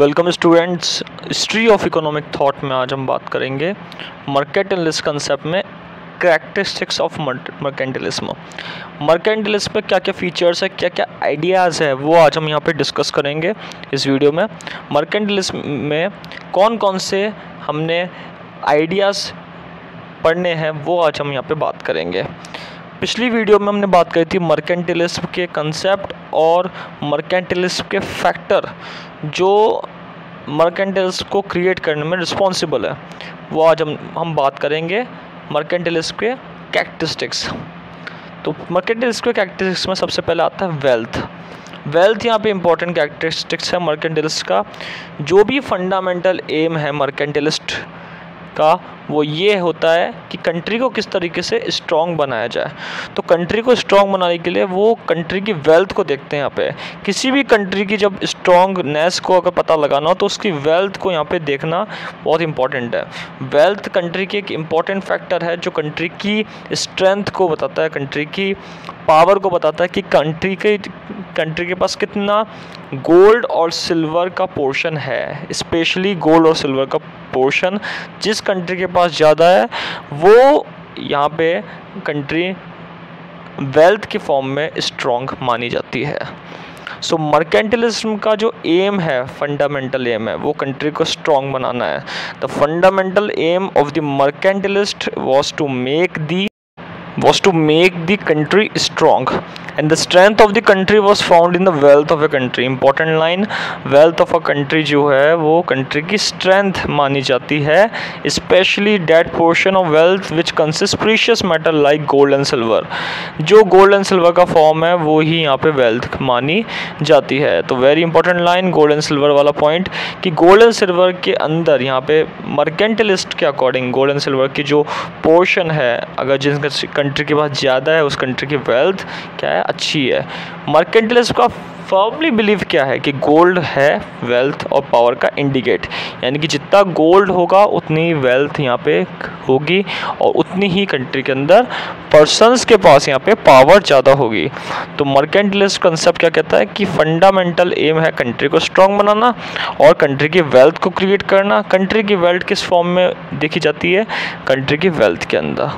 Welcome students, history of economic thought में आज हम बात करेंगे मर्केंटिलिस्ट कंसेप्ट में करैक्टरिस्टिक्स ऑफ मर्केंटिलिज्म। मर्केंटिलिज्म में क्या क्या फीचर्स है, क्या क्या आइडियाज़ है, वो आज हम यहाँ पे डिस्कस करेंगे इस वीडियो में। मर्केंटिलिज्म में कौन कौन से हमने आइडियाज़ पढ़ने हैं वो आज हम यहाँ पे बात करेंगे। पिछली वीडियो में हमने बात करी थी मर्केंटिलिज्म के कंसेप्ट और मर्केंटिलिज्म के फैक्टर जो मर्केंटिलिज्म को क्रिएट करने में रिस्पॉन्सिबल है, वो आज हम बात करेंगे मर्केंटिलिज्म के कैरेक्टरिस्टिक्स। तो मर्केंटिलिज्म के कैरेक्टरिस्टिक्स में सबसे पहले आता है वेल्थ। वेल्थ यहाँ पे इंपॉर्टेंट कैरेक्टरिस्टिक्स है मर्केंटिलिस्ट का। जो भी फंडामेंटल एम है मर्केंटिलिस्ट का वो ये होता है कि कंट्री को किस तरीके से स्ट्रॉन्ग बनाया जाए। तो कंट्री को स्ट्रॉन्ग बनाने के लिए वो कंट्री की वेल्थ को देखते हैं। यहाँ पे किसी भी कंट्री की जब स्ट्रॉन्गनेस को अगर पता लगाना हो तो उसकी वेल्थ को यहाँ पे देखना बहुत इंपॉर्टेंट है। वेल्थ कंट्री के एक इम्पॉर्टेंट फैक्टर है जो कंट्री की स्ट्रेंथ को बताता है, कंट्री की पावर को बताता है कि कंट्री के पास कितना गोल्ड और सिल्वर का पोर्शन है, स्पेशली गोल्ड और सिल्वर का पोर्शन। जिस कंट्री के पास ज़्यादा है वो यहाँ पे कंट्री वेल्थ के फॉर्म में स्ट्रॉन्ग मानी जाती है। सो मर्केंटिलिज्म का जो एम है, फंडामेंटल एम है, वो कंट्री को स्ट्रॉन्ग बनाना है। The fundamental aim of the mercantilist was to make the country strong, and the strength of the country was found in the wealth of a country। Important line, wealth of a country जो है वो country की strength मानी जाती है, especially that portion of wealth which consists precious metal like gold and silver। जो gold and silver का form है वो ही यहाँ पे wealth मानी जाती है। तो very important line, gold and silver वाला point कि gold and silver के अंदर यहाँ पे mercantilist के according gold and silver की जो portion है, अगर जिनका कंट्री के पास ज़्यादा है उस कंट्री की वेल्थ क्या है, अच्छी है। मर्केंटिलिस्ट का फर्मली बिलीव क्या है कि गोल्ड है वेल्थ और पावर का इंडिकेट, यानी कि जितना गोल्ड होगा उतनी वेल्थ यहाँ पे होगी और उतनी ही कंट्री के अंदर पर्सनस के पास यहाँ पे पावर ज़्यादा होगी। तो मर्केंटिलिस्ट कंसेप्ट क्या कहता है कि फंडामेंटल एम है कंट्री को स्ट्रॉन्ग बनाना और कंट्री की वेल्थ को क्रिएट करना। कंट्री की वेल्थ किस फॉर्म में देखी जाती है, कंट्री की वेल्थ के अंदर।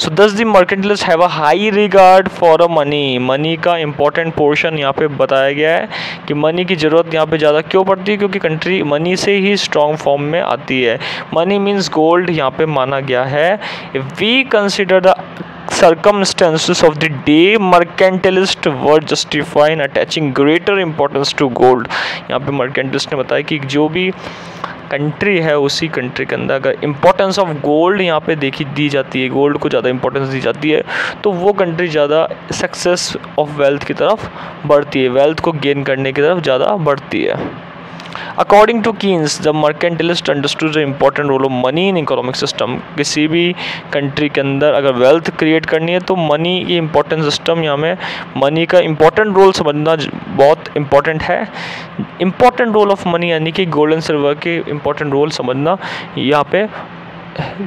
So thus the mercantilist have a high regard for a money. Money का इंपॉर्टेंट पोर्शन यहाँ पे बताया गया है कि मनी की जरूरत यहाँ पे ज़्यादा क्यों पड़ती है, क्योंकि कंट्री मनी से ही स्ट्रॉन्ग फॉर्म में आती है। मनी मींस गोल्ड यहाँ पे माना गया है। If we consider the circumstances of the day, mercantilist were justified in attaching greater importance to gold। यहाँ पे mercantilist ने बताया कि जो भी कंट्री है उसी कंट्री के अंदर अगर इम्पोर्टेंस ऑफ गोल्ड यहाँ पे देखी दी जाती है, गोल्ड को ज़्यादा इंपॉर्टेंस दी जाती है, तो वो कंट्री ज़्यादा सक्सेस ऑफ वेल्थ की तरफ बढ़ती है, वेल्थ को गेन करने की तरफ ज़्यादा बढ़ती है। According to Keynes, the mercantilist understood the important role of money in economic system। किसी भी कंट्री के अंदर अगर वेल्थ क्रिएट करनी है तो मनी की इम्पोर्टेंट सिस्टम यहाँ में मनी का इम्पोर्टेंट रोल समझना बहुत इम्पोर्टेंट है। इम्पोर्टेंट रोल ऑफ मनी यानी कि गोल्ड एंड सिल्वर के इम्पोर्टेंट रोल समझना यहाँ पे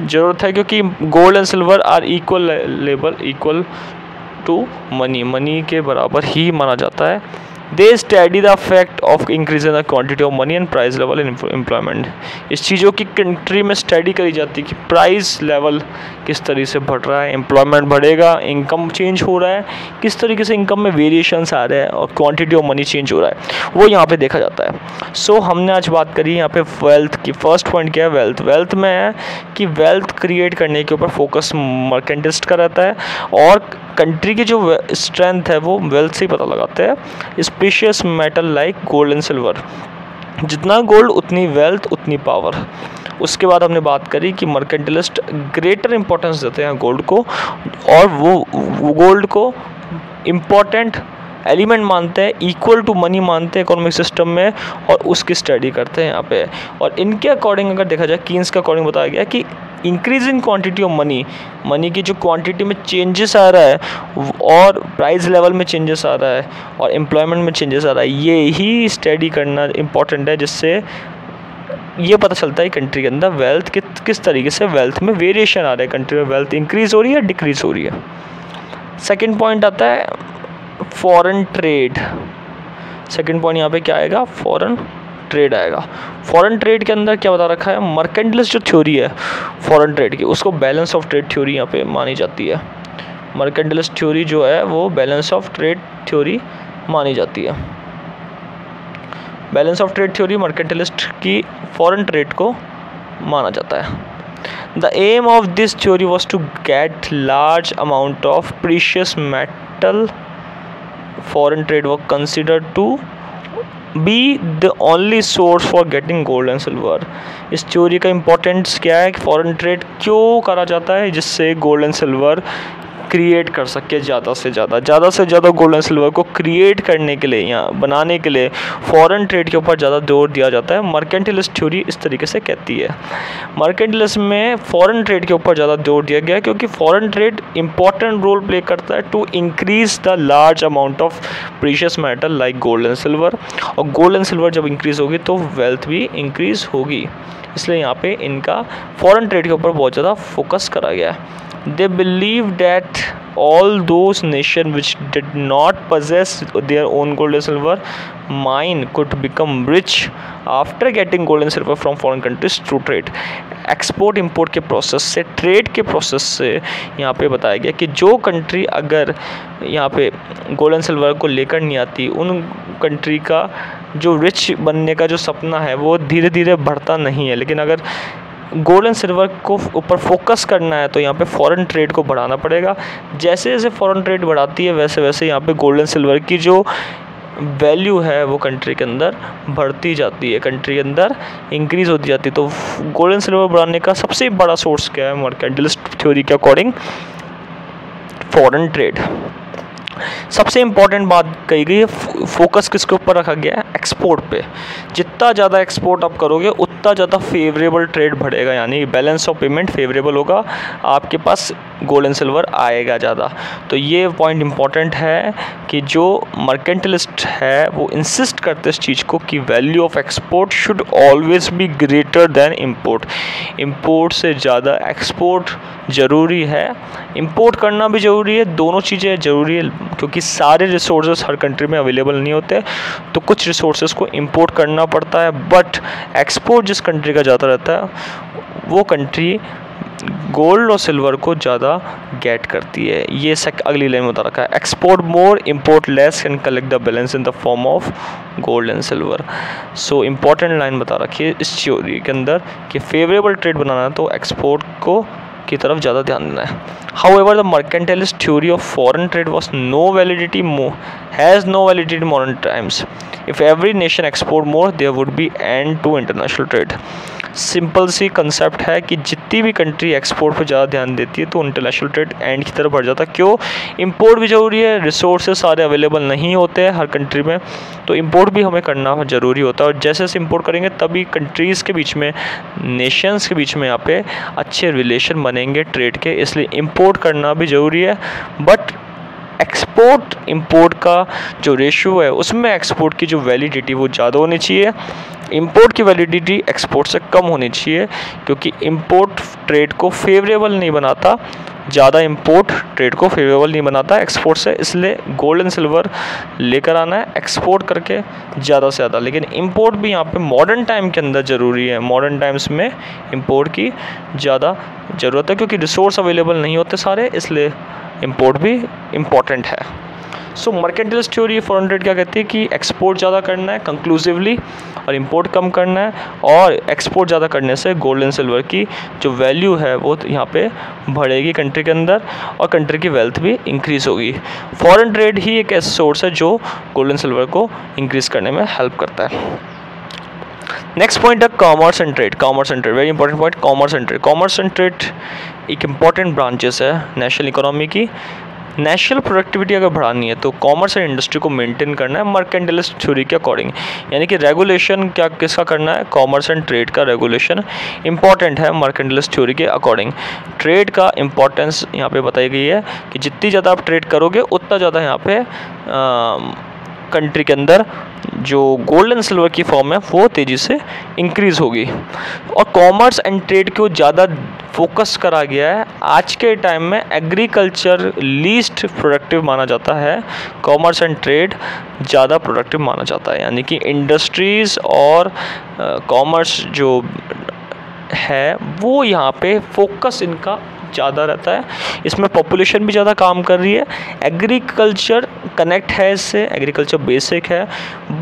ज़रूरत है, क्योंकि gold and silver are equal to money, money के बराबर ही माना जाता है। They study the affect of increase in the quantity of money and price level in employment. इस चीज़ों की कंट्री में स्टडी करी जाती है कि प्राइस लेवल किस तरीके से बढ़ रहा है, एम्प्लॉयमेंट बढ़ेगा, इनकम चेंज हो रहा है, किस तरीके से इनकम में वेरिएशंस आ रहे हैं और क्वान्टिटी ऑफ मनी चेंज हो रहा है, वो यहाँ पे देखा जाता है। सो हमने आज बात करी यहाँ पे वेल्थ की। फर्स्ट पॉइंट क्या है, वेल्थ। वेल्थ में है कि वेल्थ क्रिएट करने के ऊपर फोकस मर्केंटिलिस्ट का रहता है और कंट्री की जो स्ट्रेंथ है वो वेल्थ से ही पता लगाते हैं। Spacious metal like gold and silver, जितना गोल्ड उतनी वेल्थ उतनी पावर। उसके बाद हमने बात करी कि मर्केंटिलिस्ट ग्रेटर इंपॉर्टेंस देते हैं गोल्ड को और वो गोल्ड को इम्पॉर्टेंट एलिमेंट मानते हैं, इक्वल टू मनी मानते हैं इकोनॉमिक सिस्टम में और उसकी स्टडी करते हैं यहाँ पे। और इनके अकॉर्डिंग अगर देखा जाए, कीन्स के अकॉर्डिंग बताया गया कि increase in quantity of money, money की जो क्वांटिटी में चेंजेस आ रहा है और प्राइस लेवल में चेंजेस आ रहा है और एम्प्लॉयमेंट में चेंजेस आ रहा है, ये ही स्टडी करना इम्पॉर्टेंट है, जिससे ये पता चलता है कंट्री के अंदर वेल्थ किस तरीके से वेल्थ में वेरिएशन आ रहा है, कंट्री में वेल्थ इंक्रीज़ हो रही है डिक्रीज़ हो रही है। सेकेंड पॉइंट आता है फॉरेन ट्रेड। सेकेंड पॉइंट यहाँ पे क्या आएगा, फॉरेन ट्रेड आएगा। फॉरेन ट्रेड के अंदर क्या बता रखा है, मर्केंटलिस्ट जो थ्योरी है फॉरेन ट्रेड की, उसको बैलेंस ऑफ ट्रेड थ्योरी यहाँ पे मानी जाती है। मर्केंटलिस्ट थ्योरी जो है वो बैलेंस ऑफ ट्रेड थ्योरी मानी जाती है। Balance of trade theory mercantilist की फॉरेन ट्रेड को माना जाता है। The aim of this theory was to get large amount of precious metal. Foreign trade was consider to be the only source for getting gold and silver. इस theory का importance क्या है कि foreign trade क्यों करा जाता है, जिससे गोल्ड एंड सिल्वर क्रिएट कर सके ज़्यादा से ज़्यादा गोल्ड एंड सिल्वर को क्रिएट करने के लिए या बनाने के लिए फॉरेन ट्रेड के ऊपर ज़्यादा जोर दिया जाता है। मर्केंटलिस्ट थ्योरी इस तरीके से कहती है। मर्केंटलिस्ट में फॉरेन ट्रेड के ऊपर ज़्यादा जोर दिया गया क्योंकि foreign trade important role play करता है to increase the large amount of precious metal like gold and silver. और गोल्ड एंड सिल्वर जब इंक्रीज़ होगी तो वेल्थ भी इंक्रीज़ होगी, इसलिए यहाँ पे इनका फॉरेन ट्रेड के ऊपर बहुत ज़्यादा फोकस करा गया है। They believe that all those nations which did not possess their own gold and silver mine could become rich after getting gold and silver from foreign countries through trade. Export import के process से, trade के process से यहाँ पे बताया गया कि जो कंट्री अगर यहाँ पे गोल्ड एंड सिल्वर को लेकर नहीं आती, उन कंट्री का जो रिच बनने का जो सपना है वो धीरे धीरे बढ़ता नहीं है। लेकिन अगर गोल्ड एंड सिल्वर को ऊपर फोकस करना है तो यहाँ पे फॉरेन ट्रेड को बढ़ाना पड़ेगा। जैसे जैसे फॉरेन ट्रेड बढ़ाती है वैसे वैसे यहाँ पे गोल्ड एंड सिल्वर की जो वैल्यू है वो कंट्री के अंदर बढ़ती जाती है, कंट्री के अंदर इंक्रीज़ होती जाती है। तो गोल्ड एंड सिल्वर बढ़ाने का सबसे बड़ा सोर्स क्या है, मर्केंटलिस्ट थ्योरी के अकॉर्डिंग फॉरेन ट्रेड। सबसे इम्पॉर्टेंट बात कही गई है, फोकस किसके ऊपर रखा गया है, एक्सपोर्ट पे। जितना ज़्यादा एक्सपोर्ट आप करोगे उतना ज़्यादा फेवरेबल ट्रेड बढ़ेगा, यानी बैलेंस ऑफ पेमेंट फेवरेबल होगा, आपके पास गोल्ड एंड सिल्वर आएगा ज़्यादा। तो ये पॉइंट इम्पॉर्टेंट है कि जो मर्केंटलिस्ट है वो इंसिस्ट करते इस चीज़ को कि value of export should always be greater than import. Import से ज़्यादा एक्सपोर्ट ज़रूरी है, इम्पोर्ट करना भी ज़रूरी है, दोनों चीज़ें ज़रूरी है क्योंकि सारे रिसोर्सेज हर कंट्री में अवेलेबल नहीं होते, तो कुछ रिसोर्सेज को इम्पोर्ट करना पड़ता है। बट एक्सपोर्ट जिस कंट्री का जाता रहता है वो कंट्री गोल्ड और सिल्वर को ज़्यादा गेट करती है। ये अगली लाइन में बता रखा है, export more import less can collect the balance in the form of gold and silver. So important line बता रखी है इस थ्योरी के अंदर कि फेवरेबल ट्रेड बनाना है तो एक्सपोर्ट को की तरफ ज़्यादा ध्यान देना है। However, the mercantilist theory of foreign trade was has no validity in modern times. If every nation export more, there would be end to international trade. Simple सी कंसेप्ट है कि जितनी भी कंट्री एक्सपोर्ट पर ज़्यादा ध्यान देती है तो इंटरनेशनल ट्रेड एंड की तरफ बढ़ जाता है। क्यों, इंपोर्ट भी ज़रूरी है, रिसोर्सेज सारे अवेलेबल नहीं होते हैं हर कंट्री में, तो इंपोर्ट भी हमें करना ज़रूरी होता है। और जैसे जैसे इंपोर्ट करेंगे तभी कंट्रीज़ के बीच में, नेशंस के बीच में यहाँ पे अच्छे रिलेशन बनेंगे ट्रेड के, इसलिए इंपोर्ट करना भी ज़रूरी है। बट एक्सपोर्ट इंपोर्ट का जो रेशियो है उसमें एक्सपोर्ट की जो वैलिडिटी वो ज़्यादा होनी चाहिए, इंपोर्ट की वैलिडिटी एक्सपोर्ट से कम होनी चाहिए क्योंकि इंपोर्ट ट्रेड को फेवरेबल नहीं बनाता, ज़्यादा इंपोर्ट ट्रेड को फेवरेबल नहीं बनाता एक्सपोर्ट से। इसलिए गोल्ड एंड सिल्वर लेकर आना है एक्सपोर्ट करके ज़्यादा से ज़्यादा, लेकिन इंपोर्ट भी यहाँ पे मॉडर्न टाइम के अंदर ज़रूरी है। मॉडर्न टाइम्स में इंपोर्ट की ज़्यादा ज़रूरत है क्योंकि रिसोर्स अवेलेबल नहीं होते सारे, इसलिए इंपोर्ट भी इम्पॉर्टेंट है। So mercantilist theory foreign trade क्या कहती है कि एक्सपोर्ट ज़्यादा करना है कंक्लूसिवली और इंपोर्ट कम करना है, और एक्सपोर्ट ज़्यादा करने से गोल्ड एंड सिल्वर की जो वैल्यू है वो यहाँ पे बढ़ेगी कंट्री के अंदर और कंट्री की वेल्थ भी इंक्रीज़ होगी। फॉरेन ट्रेड ही एक ऐसा सोर्स है जो गोल्ड एंड सिल्वर को इंक्रीज़ करने में हेल्प करता है। नेक्स्ट पॉइंट है commerce and trade. Commerce and trade very important point, commerce and trade. Commerce and trade एक इम्पॉर्टेंट ब्रांचेस है नेशनल इकोनॉमी की। नेशनल प्रोडक्टिविटी अगर बढ़ानी है तो कॉमर्स एंड इंडस्ट्री को मेंटेन करना है मर्केंटलिस्ट थ्योरी के अकॉर्डिंग, यानी कि रेगुलेशन क्या किसका करना है, कॉमर्स एंड ट्रेड का रेगुलेशन इंपॉर्टेंट है मर्केंटलिस्ट थ्योरी के अकॉर्डिंग। ट्रेड का इंपॉर्टेंस यहाँ पे बताई गई है कि जितनी ज़्यादा आप ट्रेड करोगे उतना ज़्यादा यहाँ पे कंट्री के अंदर जो गोल्ड एंड सिल्वर की फॉर्म है वो तेज़ी से इंक्रीज़ होगी। और कॉमर्स एंड ट्रेड को ज़्यादा फोकस करा गया है। आज के टाइम में एग्रीकल्चर लीस्ट प्रोडक्टिव माना जाता है, कॉमर्स एंड ट्रेड ज़्यादा प्रोडक्टिव माना जाता है, यानी कि इंडस्ट्रीज़ और कॉमर्स जो है वो यहाँ पे फोकस इनका ज़्यादा रहता है। इसमें पॉपुलेशन भी ज़्यादा काम कर रही है, एग्रीकल्चर कनेक्ट है इससे, एग्रीकल्चर बेसिक है,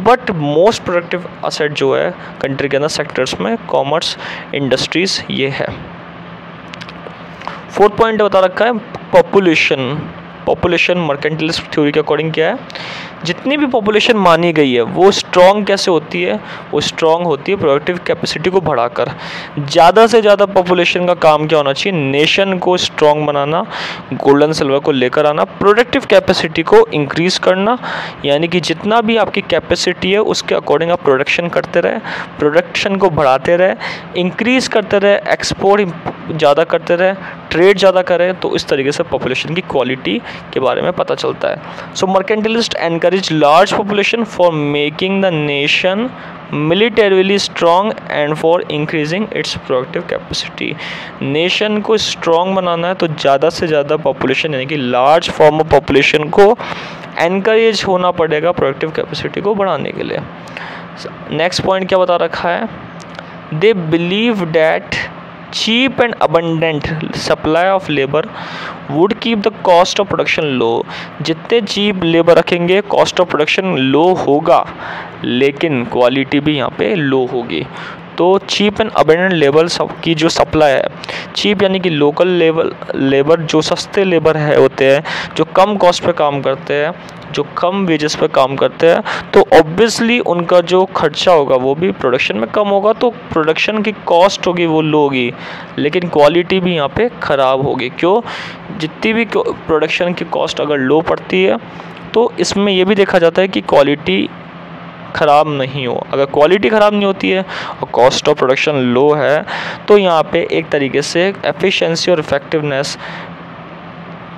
बट मोस्ट प्रोडक्टिव असेट जो है कंट्री के अंदर सेक्टर्स में कॉमर्स इंडस्ट्रीज़ ये है। फोर्थ पॉइंट बता रखा है पॉपुलेशन। पॉपुलेशन मर्केंटिलिस्ट थ्योरी के अकॉर्डिंग क्या है, जितनी भी पॉपुलेशन मानी गई है वो स्ट्रॉन्ग कैसे होती है, वो स्ट्रॉन्ग होती है प्रोडक्टिव कैपेसिटी को बढ़ाकर। ज़्यादा से ज़्यादा पॉपुलेशन का काम क्या होना चाहिए, नेशन को स्ट्रॉन्ग बनाना, गोल्ड एंड सिल्वर को लेकर आना, प्रोडक्टिव कैपेसिटी को इंक्रीज़ करना, यानी कि जितना भी आपकी कैपेसिटी है उसके अकॉर्डिंग आप प्रोडक्शन करते रहे, प्रोडक्शन को बढ़ाते रहे, इंक्रीज़ करते रहे, एक्सपोर्ट ज़्यादा करते रहे, ट्रेड ज़्यादा करें, तो इस तरीके से पॉपुलेशन की क्वालिटी के बारे में पता चलता है। So mercantilist encourage large population for making the nation militarily strong and for increasing its productive capacity. Nation को स्ट्रॉन्ग बनाना है तो ज़्यादा से ज़्यादा पॉपुलेशन यानी कि लार्ज फॉर्म ऑफ पॉपुलेशन को एनकरेज होना पड़ेगा प्रोडक्टिव कैपेसिटी को बढ़ाने के लिए। नेक्स्ट पॉइंट क्या बता रखा है, they believe that cheap and abundant supply of labour would keep the cost of production low. जितने चीप लेबर रखेंगे कॉस्ट ऑफ प्रोडक्शन लो होगा लेकिन क्वालिटी भी यहाँ पे लो होगी। तो चीप एंड अबंडेंट लेबर की जो सप्लाई है, चीप यानी कि लोकल लेबर जो सस्ते लेबर है होते हैं, जो कम कॉस्ट पे काम करते हैं, जो कम वेजेस पे काम करते हैं, तो ऑब्वियसली उनका जो खर्चा होगा वो भी प्रोडक्शन में कम होगा, तो प्रोडक्शन की कॉस्ट होगी वो लो होगी लेकिन क्वालिटी भी यहाँ पे ख़राब होगी। क्यों, जितनी भी प्रोडक्शन की कॉस्ट अगर लो पड़ती है तो इसमें यह भी देखा जाता है कि क्वालिटी ख़राब नहीं हो। अगर क्वालिटी ख़राब नहीं होती है और कॉस्ट ऑफ प्रोडक्शन लो है तो यहाँ पे एक तरीके से एफिशिएंसी और इफेक्टिवनेस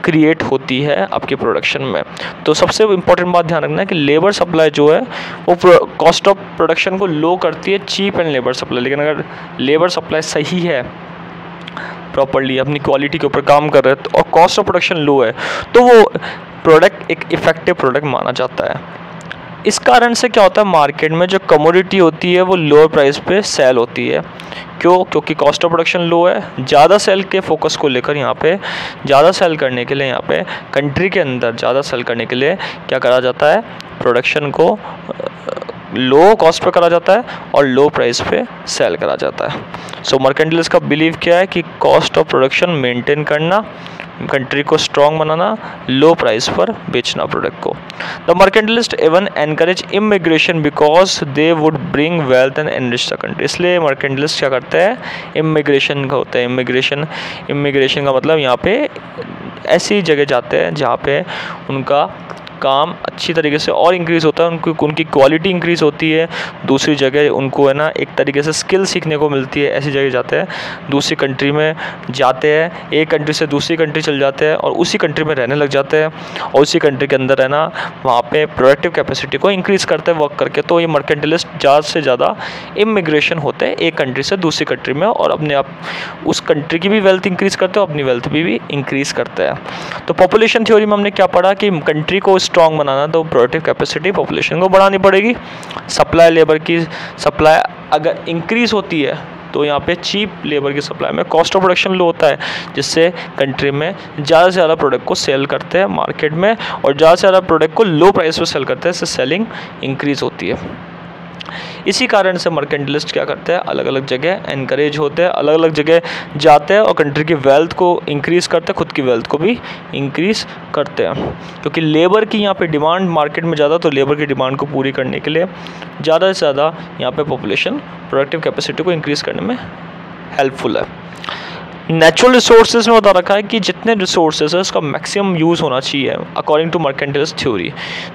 क्रिएट होती है आपके प्रोडक्शन में। तो सबसे इम्पोर्टेंट बात ध्यान रखना है कि लेबर सप्लाई जो है वो कॉस्ट ऑफ प्रोडक्शन को लो करती है, चीप एंड लेबर सप्लाई। लेकिन अगर लेबर सप्लाई सही है, प्रॉपर्ली अपनी क्वालिटी के ऊपर काम कर रहे हैं और कॉस्ट ऑफ प्रोडक्शन लो है तो वो प्रोडक्ट एक इफेक्टिव प्रोडक्ट माना जाता है। इस कारण से क्या होता है, मार्केट में जो कमोडिटी होती है वो लोअर प्राइस पे सेल होती है। क्यों, क्योंकि कॉस्ट ऑफ प्रोडक्शन लो है। ज़्यादा सेल के फोकस को लेकर यहाँ पे ज़्यादा सेल करने के लिए यहाँ पे कंट्री के अंदर ज़्यादा सेल करने के लिए क्या करा जाता है, प्रोडक्शन को लो कॉस्ट पे करा जाता है और लो प्राइस पे सेल करा जाता है। सो मर्केंटिलिस्ट का बिलीव क्या है कि कॉस्ट ऑफ प्रोडक्शन मेंटेन करना, कंट्री को स्ट्रॉन्ग बनाना, लो प्राइस पर बेचना प्रोडक्ट को। The mercantilist even encourage immigration because they would bring wealth and enrich the country. इसलिए मर्केंटिलिस्ट क्या करते हैं, इमिग्रेशन का होता है। इमिग्रेशन का मतलब यहाँ पे ऐसी जगह जाते हैं जहाँ पे उनका काम अच्छी तरीके से और इंक्रीज़ होता है, उनकी क्वालिटी इंक्रीज़ होती है, दूसरी जगह उनको है ना एक तरीके से स्किल सीखने को मिलती है। ऐसी जगह जाते हैं, दूसरी कंट्री में जाते हैं, एक कंट्री से दूसरी कंट्री चल जाते हैं और उसी कंट्री में रहने लग जाते हैं और उसी कंट्री के अंदर है ना वहाँ पे प्रोडक्टिव कैपेसिटी को इंक्रीज़ करते हैं वर्क करके। तो ये मर्केंटिलिस्ट ज़्यादा से ज़्यादा इमिग्रेशन होते हैं एक कंट्री से दूसरी कंट्री में और अपने आप उस कंट्री की भी वेल्थ इंक्रीज़ करते हैं, अपनी वेल्थ भी इंक्रीज़ करते हैं। तो पॉपुलेशन थ्योरी में हमने क्या पढ़ा कि कंट्री को स्ट्रॉन्ग बनाना तो प्रोडक्टिव कैपेसिटी पॉपुलेशन को बढ़ानी पड़ेगी। सप्लाई लेबर की सप्लाई अगर इंक्रीज़ होती है तो यहाँ पे चीप लेबर की सप्लाई में कॉस्ट ऑफ प्रोडक्शन लो होता है जिससे कंट्री में ज़्यादा से ज़्यादा प्रोडक्ट को सेल करते हैं मार्केट में और ज़्यादा से ज़्यादा प्रोडक्ट को लो प्राइस पर सेल करते हैं, इससे सेलिंग इंक्रीज़ होती है। इसी कारण से मर्केंटिलिस्ट क्या करते हैं, अलग अलग जगह एनकरेज होते हैं, अलग अलग जगह जाते हैं और कंट्री की वेल्थ को इंक्रीज़ करते हैं, खुद की वेल्थ को भी इंक्रीज़ करते हैं। क्योंकि लेबर की यहाँ पे डिमांड मार्केट में ज़्यादा, तो लेबर की डिमांड को पूरी करने के लिए ज़्यादा से ज़्यादा यहाँ पे पॉपुलेशन प्रोडक्टिव कैपेसिटी को इंक्रीज़ करने में हेल्पफुल है। नेचुरल रिसोर्सेज में बता रखा है कि जितने रिसोर्सेज है उसका मैक्सिमम यूज़ होना चाहिए अकॉर्डिंग टू मर्केंटिलिस्ट थ्योरी।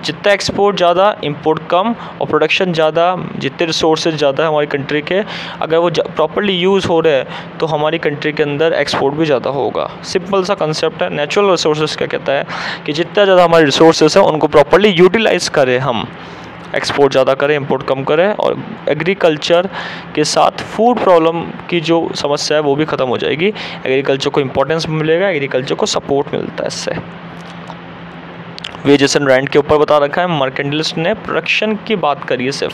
जितना एक्सपोर्ट ज़्यादा, इंपोर्ट कम और प्रोडक्शन ज़्यादा, जितने रिसोर्सेज ज़्यादा हमारी कंट्री के, अगर वो प्रॉपर्ली यूज़ हो रहे हैं तो हमारी कंट्री के अंदर एक्सपोर्ट भी ज़्यादा होगा। सिंपल सा कंसेप्ट है। नेचुरल रिसोर्सेज क्या कहता है कि जितना ज़्यादा हमारे रिसोर्सेज हैं उनको प्रॉपर्ली यूटिलाइज़ करें, हम एक्सपोर्ट ज़्यादा करें, इंपोर्ट कम करें, और एग्रीकल्चर के साथ फूड प्रॉब्लम की जो समस्या है वो भी ख़त्म हो जाएगी। एग्रीकल्चर को इंपॉर्टेंस मिलेगा, एग्रीकल्चर को सपोर्ट मिलता है इससे। वेजेस एंड रेंट के ऊपर बता रखा है, मर्केंटिलिस्ट ने प्रोडक्शन की बात करी है सिर्फ,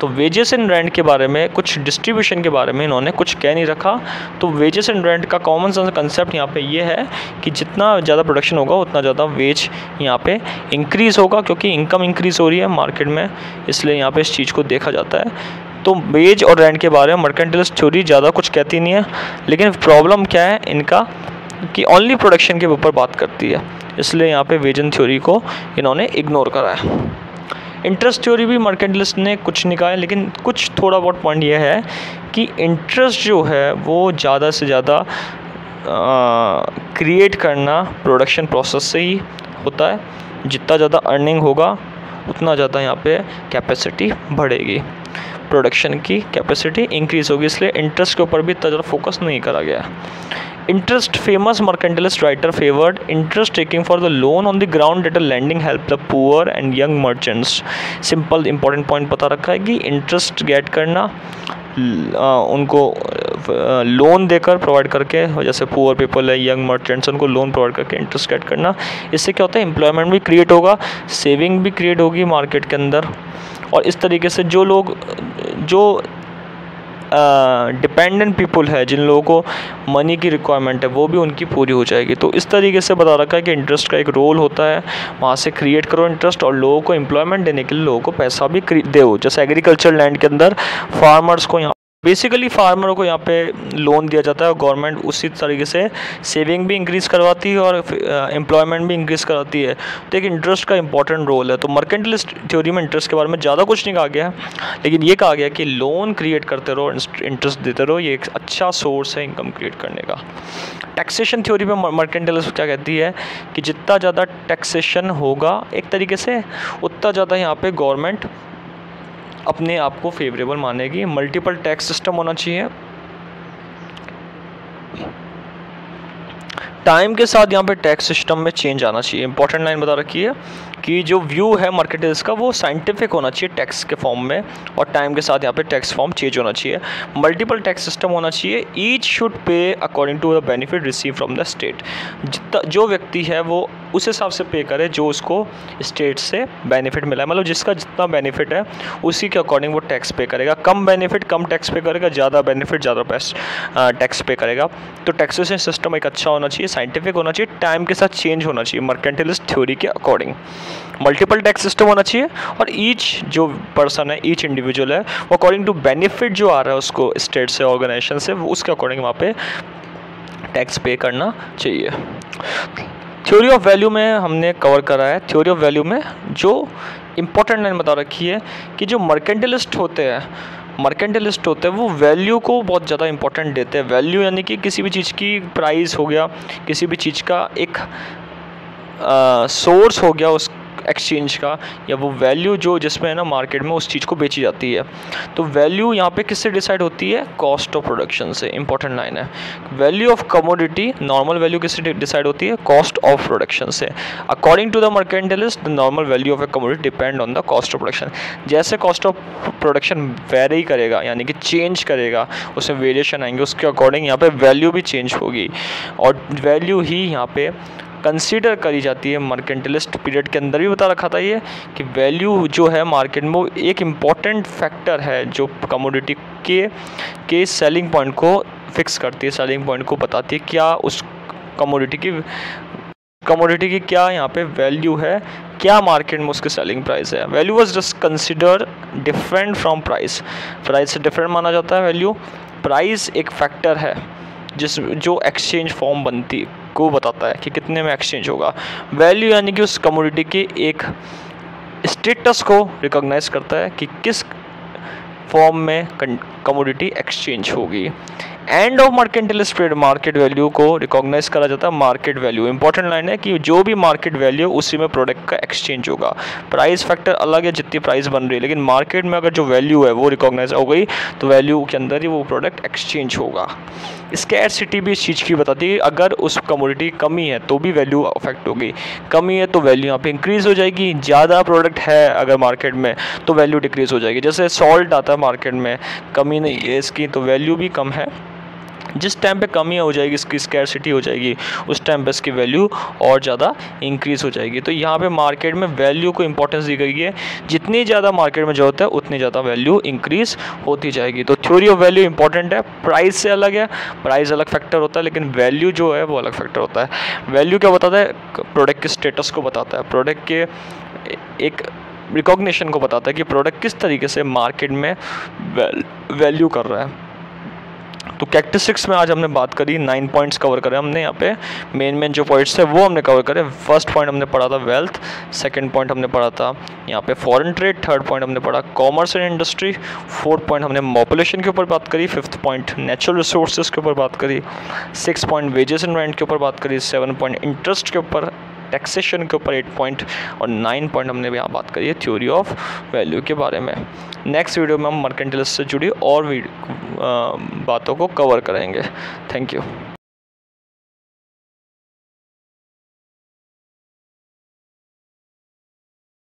तो वेजेस एंड रेंट के बारे में कुछ, डिस्ट्रीब्यूशन के बारे में इन्होंने कुछ कह नहीं रखा। तो वेजेस एंड रेंट का कॉमन सेंस कंसेप्ट यहाँ पे ये है कि जितना ज़्यादा प्रोडक्शन होगा उतना ज़्यादा वेज यहाँ पे इंक्रीज़ होगा, क्योंकि इनकम इंक्रीज़ हो रही है मार्केट में, इसलिए यहाँ पर इस चीज़ को देखा जाता है। तो वेज और रेंट के बारे में मर्केंटिलिस्ट थ्योरी ज़्यादा कुछ कहती नहीं है, लेकिन प्रॉब्लम क्या है इनका कि ओनली प्रोडक्शन के ऊपर बात करती है, इसलिए यहाँ पे वेजन थ्योरी को इन्होंने इग्नोर करा है। इंटरेस्ट थ्योरी भी मर्केंटिलिस्ट ने कुछ नहीं कहा है, लेकिन कुछ थोड़ा बहुत पॉइंट यह है कि इंटरेस्ट जो है वो ज़्यादा से ज़्यादा क्रिएट करना प्रोडक्शन प्रोसेस से ही होता है। जितना ज़्यादा अर्निंग होगा उतना ज़्यादा यहाँ पे कैपेसिटी बढ़ेगी, प्रोडक्शन की कैपेसिटी इंक्रीज़ होगी, इसलिए इंटरेस्ट के ऊपर भी इतना ज़्यादा फोकस नहीं करा गया। Interest, famous mercantilist writer favoured interest taking for the loan on the ground that a lending help the poor and young merchants. Simple important point पता रखा है कि इंटरेस्ट गेट करना, उनको लोन देकर प्रोवाइड करके, जैसे पुअर पीपल है, यंग मर्चेंट्स, उनको लोन प्रोवाइड करके इंटरेस्ट गेट करना। इससे क्या होता है, एम्प्लॉयमेंट भी क्रिएट होगा, सेविंग भी क्रिएट होगी मार्केट के अंदर, और इस तरीके से जो लोग, जो डिपेंडेंट पीपल है, जिन लोगों को मनी की रिक्वायरमेंट है, वो भी उनकी पूरी हो जाएगी। तो इस तरीके से बता रखा है कि इंटरेस्ट का एक रोल होता है, वहाँ से क्रिएट करो इंटरेस्ट और लोगों को एम्प्लॉयमेंट देने के लिए लोगों को पैसा भी दो। जैसे एग्रीकल्चर लैंड के अंदर फार्मर्स को, यहाँ बेसिकली फार्मरों को यहाँ पे लोन दिया जाता है, और गवर्नमेंट उसी तरीके से सेविंग भी इंक्रीज़ करवाती है और एम्प्लॉयमेंट भी इंक्रीज़ करवाती है। तो एक इंटरेस्ट का इंपॉर्टेंट रोल है। तो मर्केंटिलिस्ट थ्योरी में इंटरेस्ट के बारे में ज़्यादा कुछ नहीं कहा गया, लेकिन ये कहा गया कि लोन क्रिएट करते रहो, इंटरेस्ट देते रहो, ये एक अच्छा सोर्स है इनकम क्रिएट करने का। टैक्सेशन थ्योरी में मर्केंटिलिस्ट क्या कहती है कि जितना ज़्यादा टैक्सेशन होगा एक तरीके से, उतना ज़्यादा यहाँ पर गवर्नमेंट अपने आप को फेवरेबल मानेगी। मल्टीपल टैक्स सिस्टम होना चाहिए, टाइम के साथ यहाँ पे टैक्स सिस्टम में चेंज आना चाहिए। इंपॉर्टेंट लाइन बता रखी है कि जो व्यू है मार्केटिस्ट का वो साइंटिफिक होना चाहिए टैक्स के फॉर्म में, और टाइम के साथ यहाँ पे टैक्स फॉर्म चेंज होना चाहिए। मल्टीपल टैक्स सिस्टम होना चाहिए, each should pay according to the benefit receive from the state. जितना जो व्यक्ति है वो उस हिसाब से पे करे जो उसको स्टेट से बेनिफिट मिला है, मतलब जिसका जितना बेनिफिट है उसी के अकॉर्डिंग वो टैक्स पे करेगा। कम बेनिफिट कम टैक्स पे करेगा, ज़्यादा बेनिफिट ज़्यादा टैक्स पे करेगा। तो टैक्सेशन सिस्टम एक अच्छा होना चाहिए, साइंटिफिक होना चाहिए, टाइम के साथ चेंज होना चाहिए मर्केंटिलिस्ट थ्योरी के अकॉर्डिंग। मल्टीपल टैक्स सिस्टम होना चाहिए, और ईच जो पर्सन है, ईच इंडिविजुअल है, वो अकॉर्डिंग टू बेनिफिट जो आ रहा है उसको स्टेट से, ऑर्गेनाइजेशन से, उसके अकॉर्डिंग वहाँ पे टैक्स पे करना चाहिए। थ्योरी ऑफ वैल्यू में हमने कवर करा है। थ्योरी ऑफ वैल्यू में जो इम्पोर्टेंट लाइन बता रखी है कि जो मर्केंटिलिस्ट होते हैं वो वैल्यू को बहुत ज़्यादा इंपॉर्टेंट देते हैं। वैल्यू यानी कि किसी भी चीज़ की प्राइस हो गया, किसी भी चीज़ का एक सोर्स हो गया उस एक्सचेंज का, या वो वैल्यू जो जिसमें है ना मार्केट में उस चीज़ को बेची जाती है। तो वैल्यू यहाँ पे किससे डिसाइड होती है, कॉस्ट ऑफ प्रोडक्शन से। इंपॉर्टेंट लाइन है, value of commodity, normal value किससे डिसाइड होती है, कॉस्ट ऑफ प्रोडक्शन से। According to the mercantilist the normal value of a commodity depend on the cost of production. जैसे cost of production vary करेगा, यानी कि change करेगा, उसमें वेरिएशन आएंगे, उसके अकॉर्डिंग यहाँ पर वैल्यू भी चेंज होगी, और वैल्यू ही यहाँ पे कंसीडर करी जाती है। मर्केंटिलिस्ट पीरियड के अंदर भी बता रखा था ये कि वैल्यू जो है मार्केट में एक इम्पॉर्टेंट फैक्टर है जो कमोडिटी के सेलिंग पॉइंट को फिक्स करती है, सेलिंग पॉइंट को बताती है क्या उस कमोडिटी की क्या यहाँ पे वैल्यू है, क्या मार्केट में उसकी सेलिंग प्राइस है। Value was just consider different from price, price से डिफरेंट माना जाता है वैल्यू। प्राइस एक फैक्टर है जिस जो एक्सचेंज फॉर्म बनती को बताता है कि कितने में एक्सचेंज होगा। वैल्यू यानी कि उस कमोडिटी के एक स्टेटस को रिकॉग्नाइज करता है कि किस फॉर्म में कमोडिटी एक्सचेंज होगी। End of mercantilist trade market value को रिकॉग्नाइज करा जाता है मार्केट वैल्यू। इंपॉर्टेंट लाइन है कि जो भी मार्केट वैल्यू उसी में प्रोडक्ट का एक्सचेंज होगा। प्राइस फैक्टर अलग है जितनी प्राइस बन रही है, लेकिन मार्केट में अगर जो वैल्यू है वो रिकॉग्नाइज हो गई तो वैल्यू के अंदर ही वो प्रोडक्ट एक्सचेंज होगा। स्कैरसिटी भी इस चीज़ की बताती है, अगर उस कमोडिटी कमी है तो भी वैल्यू अफेक्ट होगी, कमी है तो वैल्यू यहाँ पे इंक्रीज हो जाएगी। ज़्यादा प्रोडक्ट है अगर मार्केट में तो वैल्यू डिक्रीज हो जाएगी। जैसे सॉल्ट आता है मार्केट में, कमी नहीं है इसकी तो वैल्यू भी कम है, जिस टाइम पे कमी हो जाएगी इसकी स्कैरसिटी हो जाएगी उस टाइम पे इसकी वैल्यू और ज़्यादा इंक्रीज़ हो जाएगी। तो यहाँ पे मार्केट में वैल्यू को इंपॉर्टेंस दी गई है, जितनी ज़्यादा मार्केट में ज़रूरत है उतनी ज़्यादा वैल्यू इंक्रीज़ होती जाएगी। तो थ्योरी ऑफ वैल्यू इंपॉर्टेंट है, प्राइस से अलग है, प्राइस अलग फैक्टर होता है लेकिन वैल्यू जो है वो अलग फैक्टर होता है। वैल्यू क्या बताता है? प्रोडक्ट के स्टेटस को बताता है, प्रोडक्ट के एक रिकॉग्निशन को बताता है कि प्रोडक्ट किस तरीके से मार्केट में वैल्यू कर रहा है। तो कैरेक्टरिस्टिक्स में आज हमने बात करी, 9 पॉइंट्स कवर करें हमने, यहाँ पे मेन जो पॉइंट्स है वो हमने कवर करे। फर्स्ट पॉइंट हमने पढ़ा था वेल्थ, सेकंड पॉइंट हमने पढ़ा था यहाँ पे फॉरेन ट्रेड, थर्ड पॉइंट हमने पढ़ा commerce and industry, fourth point हमने पॉपुलेशन के ऊपर बात करी, फिफ्थ पॉइंट नेचुरल रिसोर्सेज के ऊपर बात करी, six point wages and rent के ऊपर बात करी, 7 पॉइंट इंटरेस्ट के ऊपर, टैक्सेशन के ऊपर 8 पॉइंट और 9 पॉइंट हमने भी यहाँ बात करी है थ्योरी ऑफ वैल्यू के बारे में। नेक्स्ट वीडियो में हम मर्केंटिलिस्ट से जुड़ी और बातों को कवर करेंगे। Thank you.